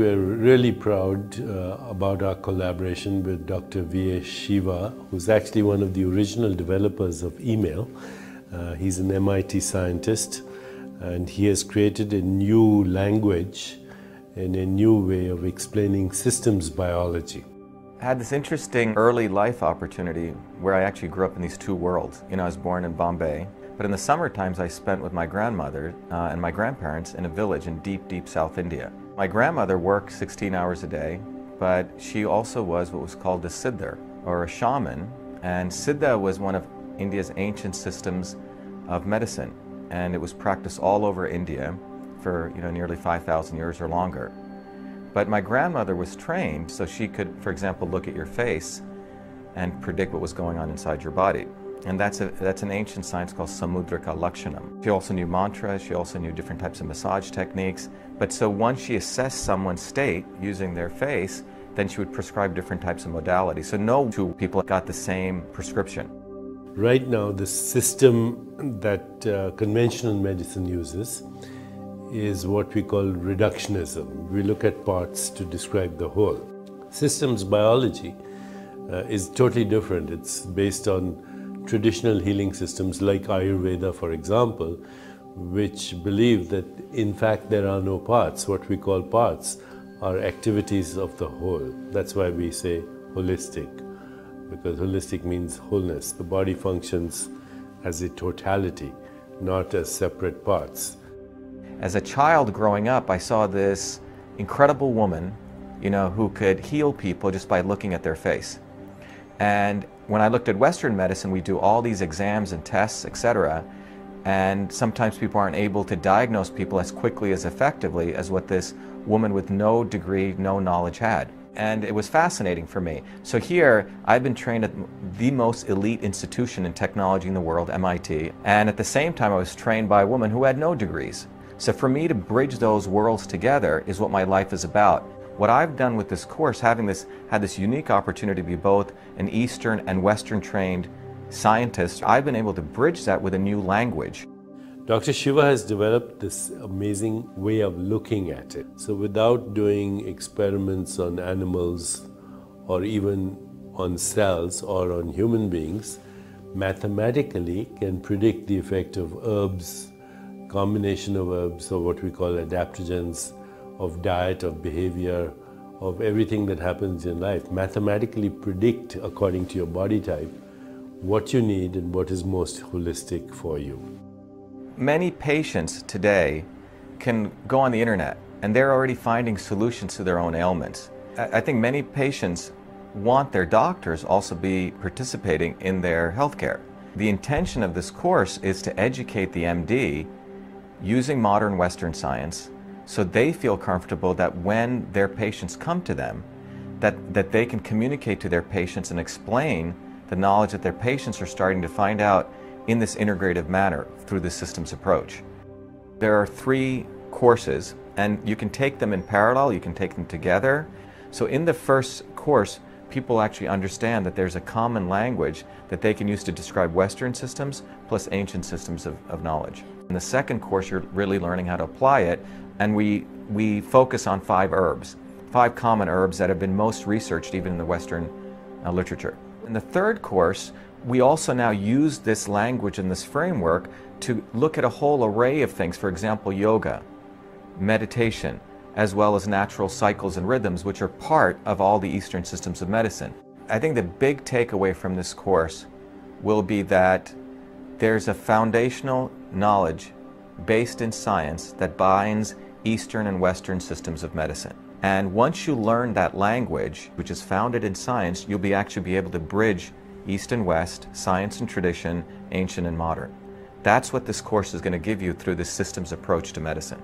We're really proud about our collaboration with Dr. V.A. Shiva, who's actually one of the original developers of email. He's an MIT scientist, and he has created a new language and a new way of explaining systems biology. I had this interesting early life opportunity where I actually grew up in these two worlds. You know, I was born in Bombay, but in the summer times I spent with my grandmother and my grandparents in a village in deep, deep South India. My grandmother worked 16 hours a day, but she also was what was called a siddhar, or a shaman, and siddha was one of India's ancient systems of medicine, and it was practiced all over India for, you know, nearly 5,000 years or longer. But my grandmother was trained so she could, for example, look at your face and predict what was going on inside your body. And that's an ancient science called Samudrika Lakshanam. She also knew mantras, she also knew different types of massage techniques. But so once she assessed someone's state using their face, then she would prescribe different types of modalities. So no two people got the same prescription. Right now, the system that conventional medicine uses is what we call reductionism. We look at parts to describe the whole. Systems biology is totally different. It's based on traditional healing systems like Ayurveda, for example, which believe that in fact there are no parts. What we call parts are activities of the whole. That's why we say holistic, because holistic means wholeness. The body functions as a totality, not as separate parts. As a child growing up, I saw this incredible woman, you know, who could heal people just by looking at their face. And when I looked at Western medicine, we do all these exams and tests, etc., and sometimes people aren't able to diagnose people as quickly, as effectively as what this woman with no degree, no knowledge had. And it was fascinating for me. So here, I've been trained at the most elite institution in technology in the world, MIT, and at the same time I was trained by a woman who had no degrees. So for me to bridge those worlds together is what my life is about. What I've done with this course, had this unique opportunity to be both an Eastern and Western trained scientist, I've been able to bridge that with a new language. Dr. Shiva has developed this amazing way of looking at it. So without doing experiments on animals or even on cells or on human beings, mathematically can predict the effect of herbs, combination of herbs, or what we call adaptogens, of diet, of behavior, of everything that happens in life. Mathematically predict, according to your body type, what you need and what is most holistic for you. Many patients today can go on the internet and they're already finding solutions to their own ailments. I think many patients want their doctors also be participating in their healthcare. The intention of this course is to educate the MD using modern Western science so they feel comfortable that when their patients come to them, that they can communicate to their patients and explain the knowledge that their patients are starting to find out in this integrative manner through the systems approach. There are 3 courses, and you can take them in parallel, you can take them together. So in the first course, people actually understand that there's a common language that they can use to describe Western systems plus ancient systems of knowledge. In the second course, you're really learning how to apply it, and we focus on 5 herbs, 5 common herbs that have been most researched even in the Western literature. In the third course, we also now use this language and this framework to look at a whole array of things, for example, yoga, meditation, as well as natural cycles and rhythms, which are part of all the Eastern systems of medicine. I think the big takeaway from this course will be that there's a foundational knowledge based in science that binds Eastern and Western systems of medicine. And once you learn that language, which is founded in science, you'll actually be able to bridge East and West, science and tradition, ancient and modern. That's what this course is going to give you through this systems approach to medicine.